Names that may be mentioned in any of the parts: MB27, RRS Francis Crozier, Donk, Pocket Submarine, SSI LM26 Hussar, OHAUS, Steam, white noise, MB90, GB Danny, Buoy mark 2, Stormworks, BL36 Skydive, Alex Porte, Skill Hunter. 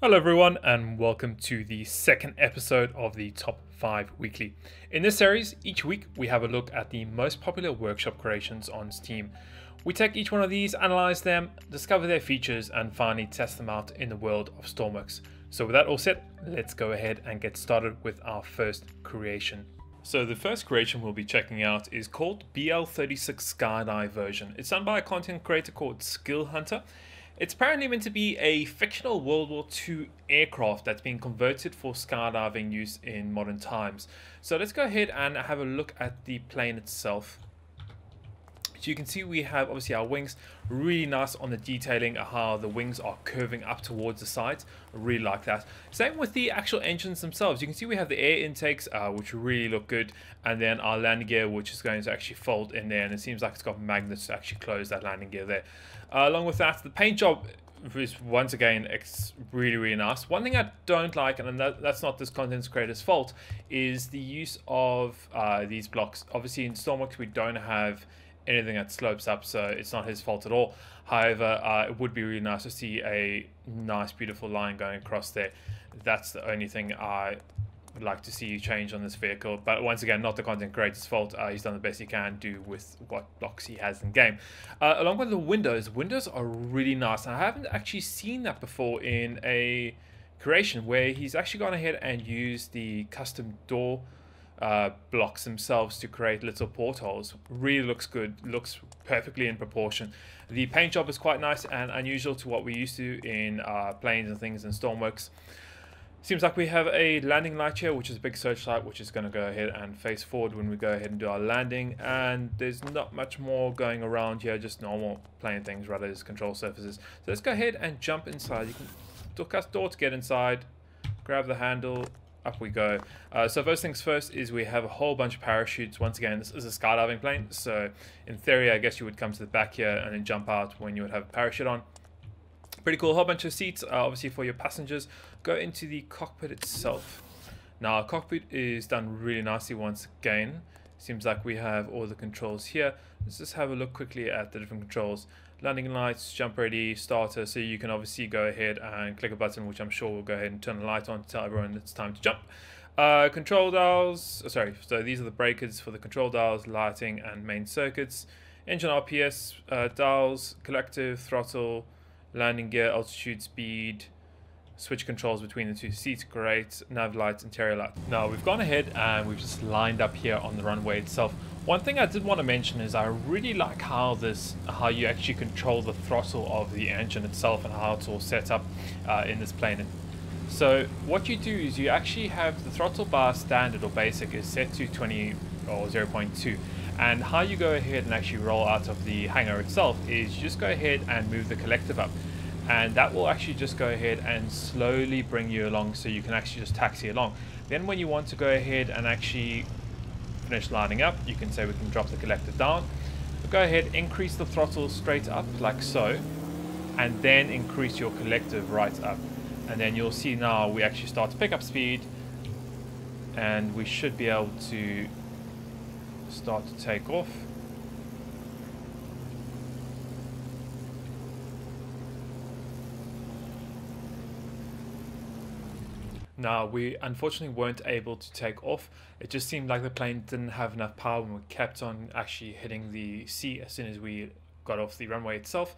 Hello everyone and welcome to the second episode of the Top 5 Weekly. In this series, each week we have a look at the most popular workshop creations on Steam. We take each one of these, analyze them, discover their features and finally test them out in the world of Stormworks. So with that all set, let's go ahead and get started with our first creation. So the first creation we'll be checking out is called BL36 Skydive version. It's done by a content creator called Skill Hunter. It's apparently meant to be a fictional World War II aircraft that's been converted for skydiving use in modern times. So let's go ahead and have a look at the plane itself. So you can see we have obviously our wings, really nice on the detailing of how the wings are curving up towards the sides. I really like that. Same with the actual engines themselves. You can see we have the air intakes, which really look good. And then our landing gear, which is going to actually fold in there. And it seems like it's got magnets to actually close that landing gear there. Along with that, the paint job is once again really nice. One thing I don't like, and that's not this content creator's fault, is the use of these blocks. Obviously in Stormworks we don't have anything that slopes up, so it's not his fault at all. However, it would be really nice to see a nice beautiful line going across there. That's the only thing I would like to see change on this vehicle, but once again, not the content creator's fault. He's done the best he can do with what blocks he has in game. Along with the windows are really nice, and I haven't actually seen that before in a creation where he's actually gone ahead and used the custom door blocks themselves to create little portholes. Really looks good, looks perfectly in proportion. The paint job is quite nice and unusual to what we used to in planes and things in Stormworks. Seems like we have a landing light here, which is a big searchlight, which is going to go ahead and face forward when we go ahead and do our landing. And there's not much more going around here, just normal plain things, rudders, control surfaces. So let's go ahead and jump inside. You can look at the door to get inside, grab the handle, up we go. So first things first is we have a whole bunch of parachutes. Once again, this is a skydiving plane, so in theory I guess you would come to the back here and then jump out when you would have a parachute on. Pretty cool. A whole bunch of seats obviously for your passengers. Go into the cockpit itself. Now our cockpit is done really nicely once again. Seems like we have all the controls here. Let's just have a look quickly at the different controls. Landing lights, jump ready, starter, so you can obviously go ahead and click a button, which I'm sure will go ahead and turn the light on to tell everyone it's time to jump. Control dials, so these are the breakers for the control dials, lighting and main circuits. Engine RPS, dials, collective, throttle, landing gear, altitude, speed, switch controls between the two seats, great, nav lights, interior lights. Now we've gone ahead and we've just lined up here on the runway itself. One thing I did want to mention is I really like how you actually control the throttle of the engine itself and how it's all set up in this plane. So what you do is you actually have the throttle bar standard or basic is set to 20 or 0.2, and how you go ahead and actually roll out of the hangar itself is you just go ahead and move the collective up, and that will actually just go ahead and slowly bring you along so you can actually just taxi along. Then when you want to go ahead and actually finish lining up, you can say we can drop the collective down, but go ahead, increase the throttle straight up like so, and then increase your collective right up, and then you'll see now we actually start to pick up speed and we should be able to start to take off. Now, we unfortunately weren't able to take off. It just seemed like the plane didn't have enough power and we kept on actually hitting the sea as soon as we got off the runway itself.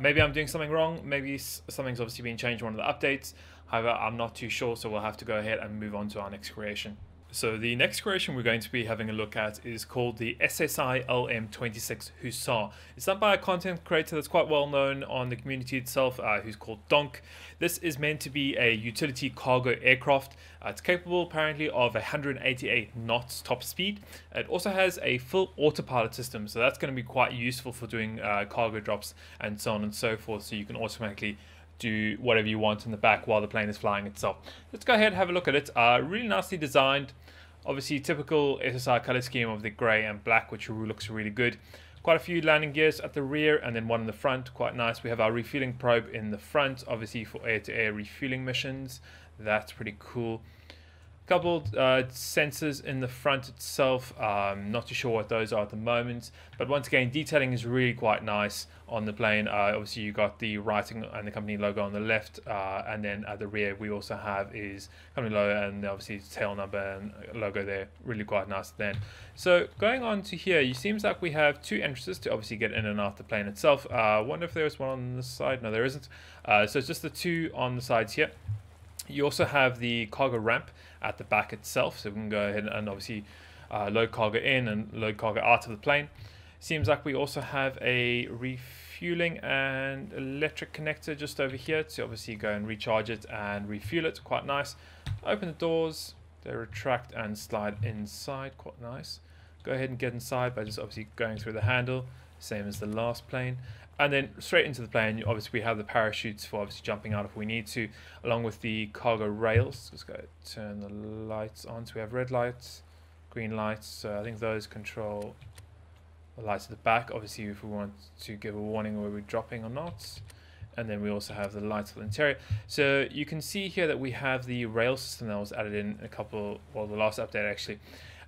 Maybe I'm doing something wrong. Maybe something's obviously been changed in one of the updates. However, I'm not too sure, so we'll have to go ahead and move on to our next creation. So the next creation we're going to be having a look at is called the SSI LM26 Hussar. It's done by a content creator that's quite well known on the community itself, who's called Donk. This is meant to be a utility cargo aircraft. It's capable apparently of 188 knots top speed. It also has a full autopilot system, so that's going to be quite useful for doing cargo drops and so on and so forth, so you can automatically do whatever you want in the back while the plane is flying itself. Let's go ahead and have a look at it. Really nicely designed, obviously typical SSI color scheme of the gray and black, which looks really good. Quite a few landing gears at the rear and then one in the front, quite nice. We have our refueling probe in the front, obviously for air-to-air refueling missions. That's pretty cool. Couple sensors in the front itself, not too sure what those are at the moment, but once again, detailing is really quite nice on the plane. Obviously you got the writing and the company logo on the left, and then at the rear we also have is company logo and obviously tail number and logo there, really quite nice then. So going on to here, it seems like we have two entrances to obviously get in and out the plane itself. I wonder if there's one on this side. No, there isn't. So it's just the two on the sides here. You also have the cargo ramp at the back itself, so we can go ahead and obviously load cargo in and load cargo out of the plane. Seems like we also have a refueling and electric connector just over here to obviously go and recharge it and refuel it. Quite nice. Open the doors, they retract and slide inside. Quite nice. Go ahead and get inside by just obviously going through the handle, same as the last plane. And then straight into the plane, obviously we have the parachutes for obviously jumping out if we need to, along with the cargo rails. Let's go ahead and turn the lights on. So we have red lights, green lights. So I think those control the lights at the back, obviously if we want to give a warning where we're dropping or not. And then we also have the lights for the interior. So you can see here that we have the rail system that was added in a couple, well, the last update actually.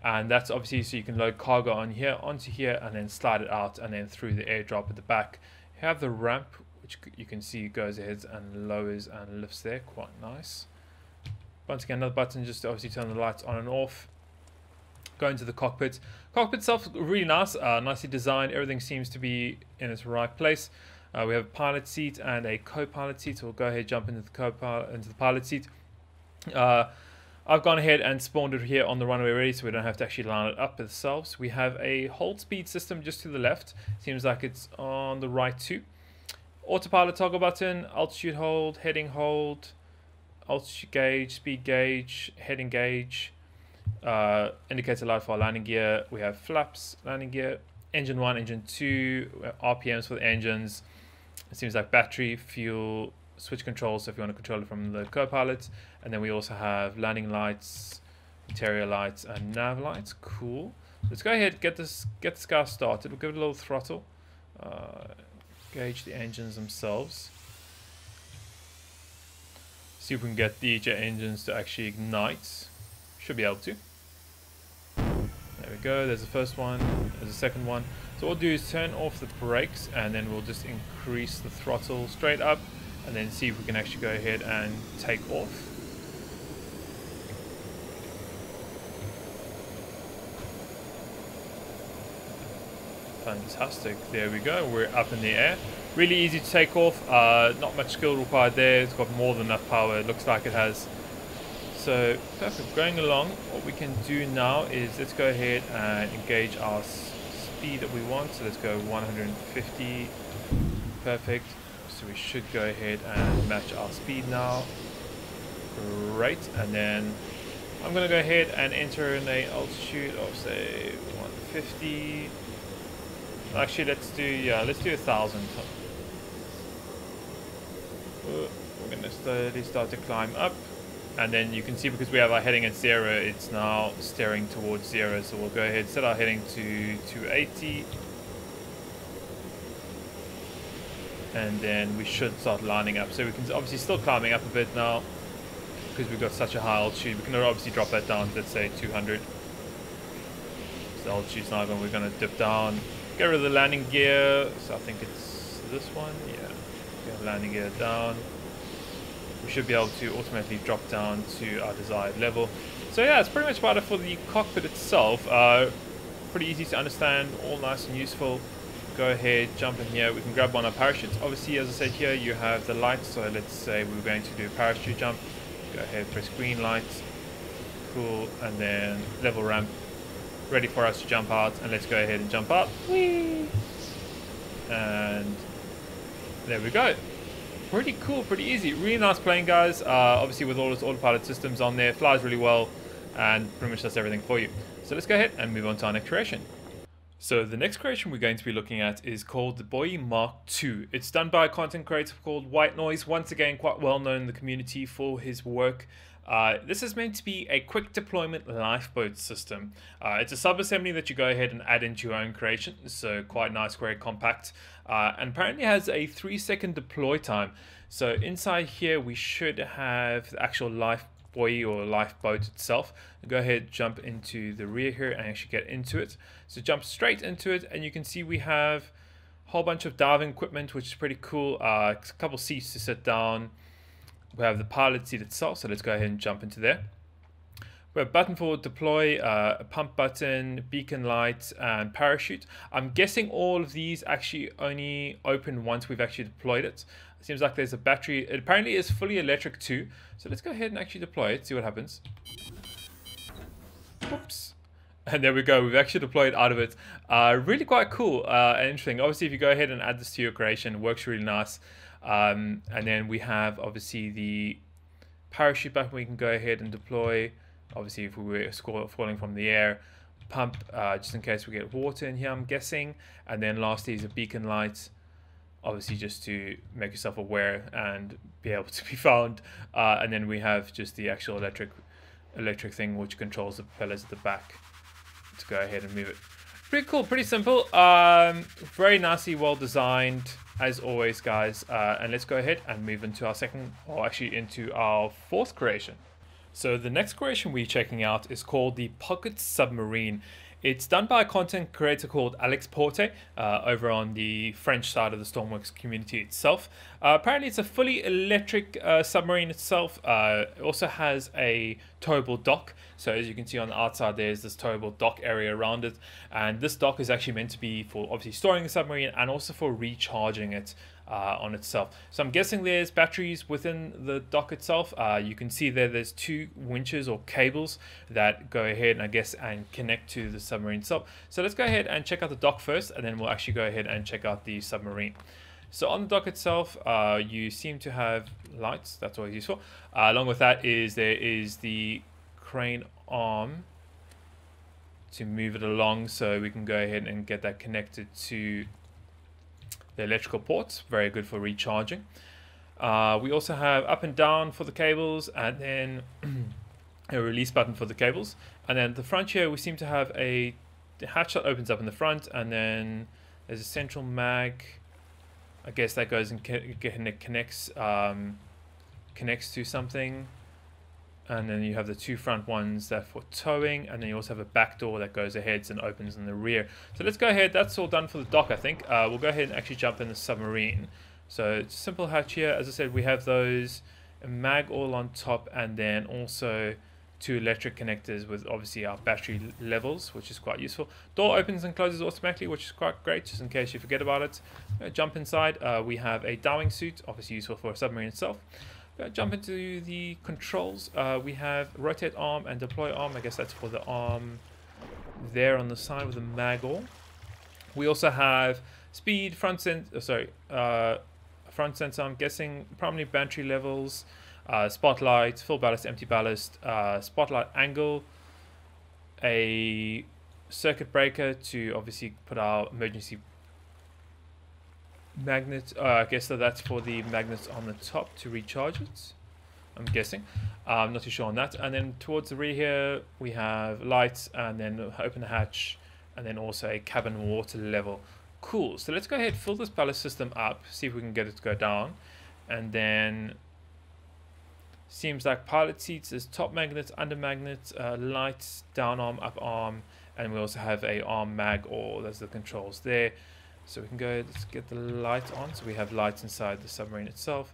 And that's obviously so you can load cargo on here, onto here, and then slide it out, and then through the airdrop at the back. You have the ramp, which you can see goes ahead and lowers and lifts there. Quite nice. Once again, another button just to obviously turn the lights on and off. Go into the cockpit. Cockpit itself, really nice, nicely designed. Everything seems to be in its right place. We have a pilot seat and a co-pilot seat. So we'll go ahead and jump into the pilot seat. I've gone ahead and spawned it here on the runway already, so we don't have to actually line it up ourselves. We have a hold speed system just to the left. Seems like it's on the right too. Autopilot toggle button, altitude hold, heading hold, altitude gauge, speed gauge, heading gage, indicates allowed for our landing gear. We have flaps, landing gear, engine 1, engine 2, RPMs for the engines. It seems like battery, fuel, switch controls, so if you want to control it from the co-pilot. And then we also have landing lights, interior lights, and nav lights. Cool. Let's go ahead, get this car started. We'll give it a little throttle, gauge the engines themselves, see if we can get the jet engines to actually ignite. Should be able to. There we go, there's the first one, there's the second one. So what we'll do is turn off the brakes, and then we'll just increase the throttle straight up, and then see if we can actually go ahead and take off. Fantastic, there we go, we're up in the air. Really easy to take off, not much skill required there. It's got more than enough power, it looks like it has. So, perfect, going along, what we can do now is let's go ahead and engage our speed that we want. So let's go 150, perfect. So we should go ahead and match our speed now. Great, and then I'm going to go ahead and enter in a altitude of say 150. Actually, let's do 1,000. We're going to slowly start to climb up, and then you can see because we have our heading at 0, it's now steering towards 0. So we'll go ahead and set our heading to 280. And then we should start lining up. So we can obviously still climbing up a bit now because we've got such a high altitude. We can obviously drop that down to, let's say, 200. So the altitude's now going, we're going to dip down. Get rid of the landing gear. So I think it's this one. Yeah. We have landing gear down. We should be able to automatically drop down to our desired level. So yeah, it's pretty much about it for the cockpit itself. Pretty easy to understand, all nice and useful. Go ahead, jump in here, we can grab one of our parachutes. Obviously, as I said here, you have the lights, so let's say we're going to do a parachute jump. Go ahead, press green lights. Cool, and then level ramp, ready for us to jump out, and let's go ahead and jump up. Whee! And there we go. Pretty cool, pretty easy. Really nice plane, guys. Obviously, with all its autopilot systems on there, flies really well, and pretty much does everything for you. So let's go ahead and move on to our next creation. So the next creation we're going to be looking at is called the Buoy Mark 2. It's done by a content creator called White Noise, once again quite well known in the community for his work. This is meant to be a quick deployment lifeboat system. It's a sub-assembly that you go ahead and add into your own creation, so quite nice, very compact, and apparently has a 3-second deploy time. So inside here we should have the actual lifeboat buoy or lifeboat itself. And go ahead, jump into the rear here and actually get into it. So jump straight into it, and you can see we have a whole bunch of diving equipment, which is pretty cool. A couple seats to sit down. We have the pilot seat itself, so let's go ahead and jump into there. We have a button for deploy, a pump button, beacon light, and parachute. I'm guessing all of these actually only open once we've actually deployed it. It seems like there's a battery. It apparently is fully electric too. So let's go ahead and actually deploy it, see what happens. Oops. And there we go. We've actually deployed out of it. Really quite cool and interesting. Obviously, if you go ahead and add this to your creation, it works really nice. And then we have obviously the parachute button we can go ahead and deploy. Obviously, if we were falling from the air, pump just in case we get water in here, I'm guessing. And then lastly is a beacon light, obviously just to make yourself aware and be able to be found. And then we have just the actual electric thing, which controls the propellers at the back. Let's go ahead and move it. Pretty cool, pretty simple. Very nicely well designed, as always, guys. And let's go ahead and move into our second, or actually into our fourth creation. So the next creation we're checking out is called the Pocket Submarine. It's done by a content creator called Alex Porte over on the French side of the Stormworks community itself. Apparently it's a fully electric submarine itself. It also has a towable dock. So as you can see on the outside, there's this towable dock area around it. And this dock is actually meant to be for obviously storing the submarine and also for recharging it on itself. So I'm guessing there's batteries within the dock itself. You can see there's two winches or cables that go ahead, I guess, and connect to the submarine itself. So let's go ahead and check out the dock first, and then we'll actually go ahead and check out the submarine. So on the dock itself, you seem to have lights. That's always useful. Along with that is there is the crane arm to move it along, so we can go ahead and get that connected to the electrical ports, very good for recharging. We also have up and down for the cables, and then a release button for the cables. And then at the front here, we seem to have the hatch that opens up in the front, and then there's a central mag. I guess that goes and it connects to something. And then you have the two front ones that for towing, and then you also have a back door that goes ahead and opens in the rear. So let's go ahead. That's all done for the dock, I think. We'll go ahead and actually jump in the submarine. So it's a simple hatch here. As I said, we have those mag all on top, and then also two electric connectors with obviously our battery levels, which is quite useful. Door opens and closes automatically, which is quite great, just in case you forget about it. Jump inside. We have a diving suit, obviously useful for a submarine itself. Jump into the controls. We have rotate arm and deploy arm. I guess that's for the arm there on the side with the maggle. We also have speed, front sensor, I'm guessing, primary battery levels, spotlight, full ballast, empty ballast, spotlight angle, a circuit breaker to obviously put our emergency magnet. I guess so that's for the magnets on the top to recharge it, I'm guessing. I'm not too sure on that. And then towards the rear here, we have lights, and then open the hatch, and then also a cabin water level. Cool. So let's go ahead, fill this ballast system up, see if we can get it to go down. And then seems like pilot seats is top magnets, under magnets, lights, down arm, up arm, and we also have a arm mag, or those are the controls there. So we can go, let's get the light on. So we have lights inside the submarine itself.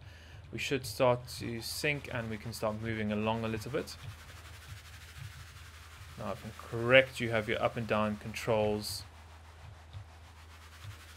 We should start to sink, and we can start moving along a little bit. Now, if I'm correct, you have your up and down controls.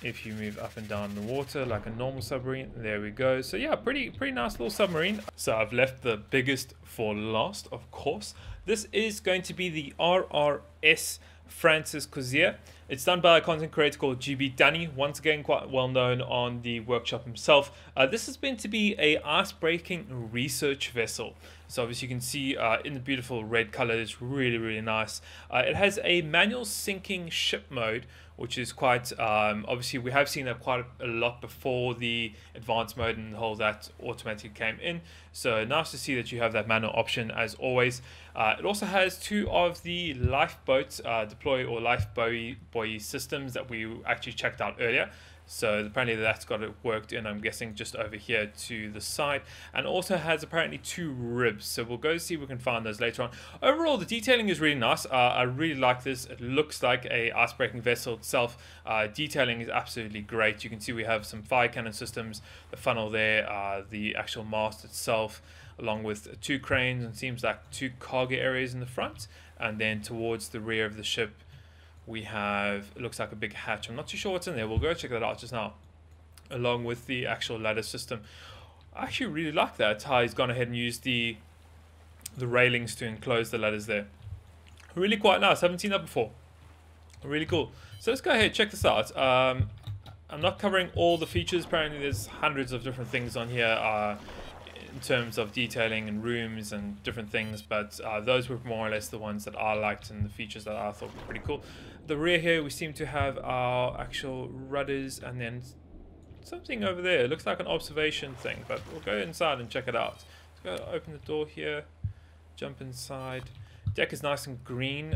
If you move up and down the water like a normal submarine, there we go. So yeah, pretty nice little submarine. So I've left the biggest for last, of course. This is going to be the RRS Francis Crozier. It's done by a content creator called GB Danny, once again quite well known on the workshop himself. This is meant to be a ice-breaking research vessel. So obviously you can see in the beautiful red color, it's really nice. It has a manual sinking ship mode, which is quite, obviously we have seen that quite a lot before the advanced mode and the whole that automatically came in. So nice to see that you have that manual option as always. It also has two of the lifeboats, deploy or life buoy systems that we actually checked out earlier. So apparently that's got it worked in, I'm guessing, just over here to the side. And also has apparently 2 ribs. So we'll go see if we can find those later on. Overall, the detailing is really nice. I really like this. It looks like a icebreaking vessel itself. Detailing is absolutely great. You can see we have some fire cannon systems, the funnel there, the actual mast itself, along with 2 cranes and seems like 2 cargo areas in the front. And then towards the rear of the ship, we have, it looks like a big hatch. I'm not too sure what's in there. We'll go check that out just now, along with the actual ladder system. I actually really like that how he's gone ahead and used the railings to enclose the ladders there. Really quite nice. Haven't seen that before. Really cool. So let's go ahead and check this out. I'm not covering all the features. Apparently there's hundreds of different things on here in terms of detailing and rooms and different things, but those were more or less the ones that I liked and the features that I thought were pretty cool. The rear here, we seem to have our actual rudders and then something over there. It looks like an observation thing, but we'll go inside and check it out. Let's go open the door here, jump inside. Deck is nice and green.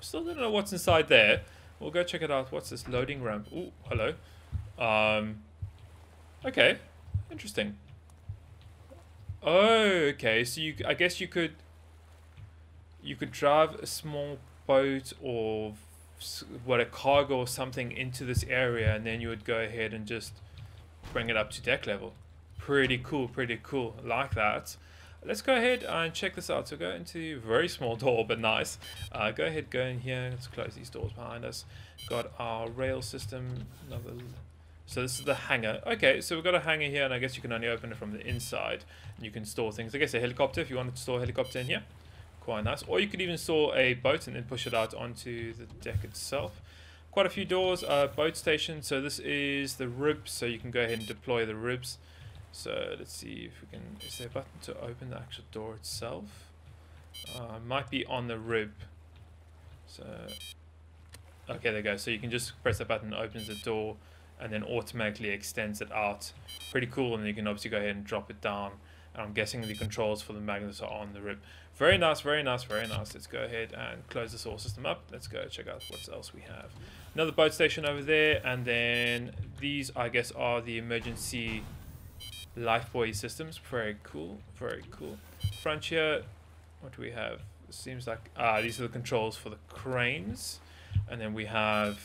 Still don't know what's inside there. We'll go check it out. What's this loading ramp? Oh, hello. Okay, interesting. Oh, okay, so I guess you could drive a small boat or what, a cargo or something into this area, and then you would go ahead and just bring it up to deck level. Pretty cool, pretty cool. Like that. Let's go ahead and check this out. So go into a very small door, but nice. Go ahead, go in here. Let's close these doors behind us. Got our rail system. So this is the hangar. Okay, so we've got a hangar here, and I guess you can only open it from the inside. And you can store things. I guess a helicopter, if you wanted to store a helicopter in here. Quite nice. Or you could even store a boat and then push it out onto the deck itself. Quite a few doors. Boat station. So this is the ribs, so you can go ahead and deploy the ribs. So let's see if we can... Is there a button to open the actual door itself? Might be on the rib. So... Okay, there you go. So you can just press that button, opens the door, and then automatically extends it out. Pretty cool. And you can obviously go ahead and drop it down, and I'm guessing the controls for the magnets are on the rib. Very nice, very nice, very nice. Let's go ahead and close this whole system up. Let's go check out what else we have. Another boat station over there, and then these I guess are the emergency life buoy systems. Very cool, very cool. Frontier, what do we have? It seems like these are the controls for the cranes, and then we have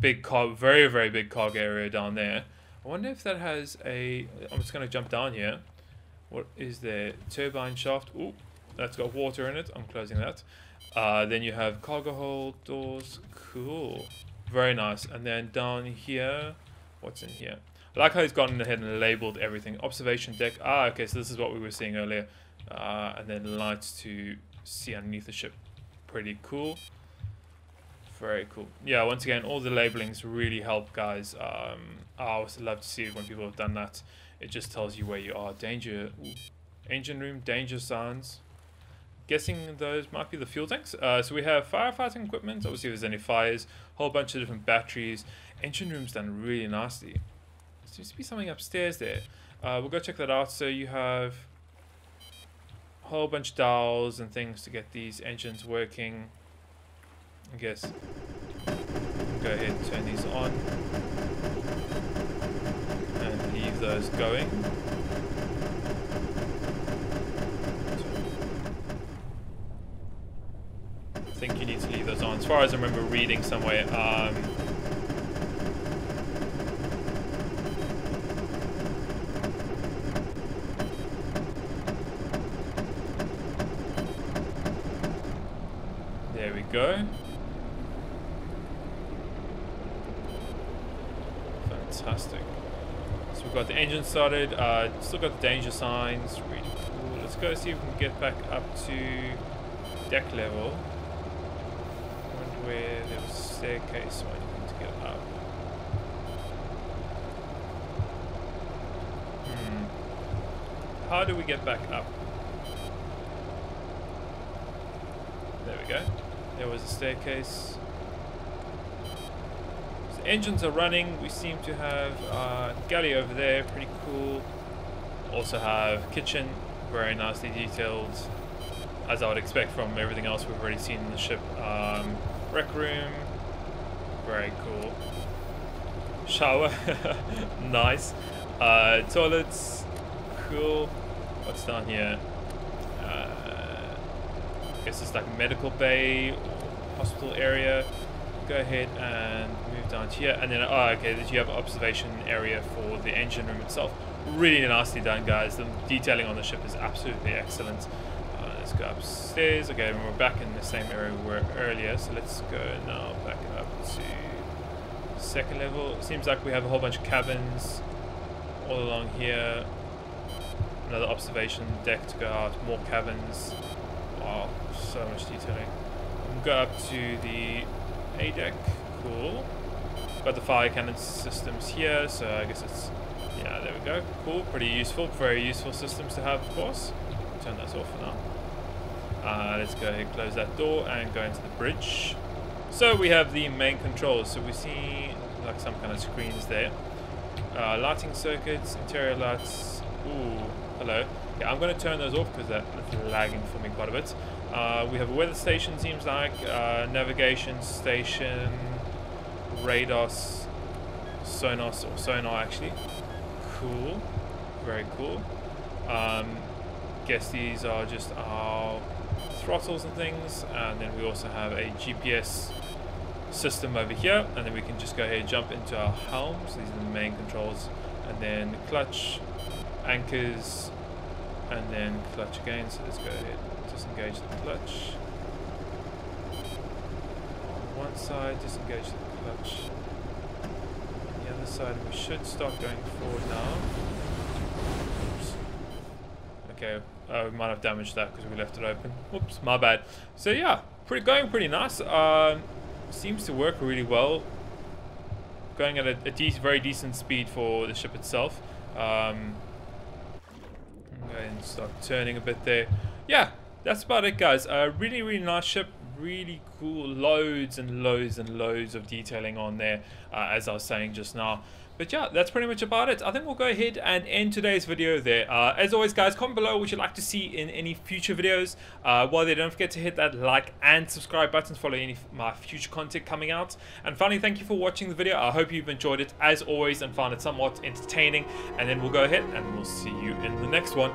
big very, very big cargo area down there. I wonder if that has a... I'm just going to jump down here. What is there? Turbine shaft. Ooh, that's got water in it. I'm closing that. Then you have cargo hold doors. Cool. Very nice. And then down here, what's in here? I like how he's gone ahead and labeled everything. Observation deck. Ah, okay, so this is what we were seeing earlier. And then lights to see underneath the ship. Pretty cool. Very cool. Yeah, once again, all the labelings really help, guys. I always love to see it when people have done that. It just tells you where you are. Danger. Ooh. Engine room, danger signs. Guessing those might be the fuel tanks. So we have firefighting equipment. Obviously, if there's any fires. Whole bunch of different batteries. Engine room's done really nicely. There seems to be something upstairs there. We'll go check that out. So you have a whole bunch of dials and things to get these engines working. I guess. Go ahead and turn these on. And leave those going. I think you need to leave those on. As far as I remember reading somewhere, there we go. Fantastic. So we've got the engine started, still got the danger signs, really cool. Let's go see if we can get back up to deck level. I wonder where there was a staircase or anything to get up. How do we get back up? There we go. There was a staircase. Engines are running. We seem to have galley over there, pretty cool. Also have kitchen, very nicely detailed, as I would expect from everything else we've already seen in the ship. Rec room, very cool. Shower. Nice. Toilets. Cool. What's down here? I guess it's like a medical bay or hospital area. Go ahead and move down here. And then, oh, okay, that you have an observation area for the engine room itself. Really nicely done, guys. The detailing on the ship is absolutely excellent. Let's go upstairs. Okay, and we're back in the same area we were earlier. So let's go now back up to second level. Seems like we have a whole bunch of cabins all along here. Another observation deck to go out. More cabins. Wow, so much detailing. We'll go up to the A deck. Cool. Got the fire cannon systems here, so I guess it's... yeah, there we go. Cool. Pretty useful. Very useful systems to have, of course. Turn that off for now. Let's go ahead and close that door and go into the bridge. So we have the main controls. So we see like some kind of screens there. Lighting circuits, interior lights. Ooh, hello. Yeah, I'm going to turn those off because that's lagging for me quite a bit. We have a weather station, seems like. Navigation station. Radars. Sonos, or sonar actually. Cool, very cool. Guess these are just our throttles and things, and then we also have a GPS system over here, and then we can just go ahead and jump into our helms. These are the main controls, and then the clutch, anchors, and then clutch again. So let's go ahead and disengage the clutch. On one side, disengage the clutch. Side, we should start going forward now. Oops. Okay, we might have damaged that because we left it open. Whoops, my bad. So yeah, going pretty nice. Seems to work really well. Going at a very decent speed for the ship itself. I'm going to start turning a bit there. Yeah, that's about it, guys. Really nice ship. Really cool, loads and loads and loads of detailing on there, as I was saying just now. But yeah, that's pretty much about it. I think we'll go ahead and end today's video there. As always, guys, comment below what you'd like to see in any future videos. While there, don't forget to hit that like and subscribe buttons. Follow any of my future content coming out. And finally, thank you for watching the video. I hope you've enjoyed it as always and found it somewhat entertaining. And then we'll go ahead and we'll see you in the next one.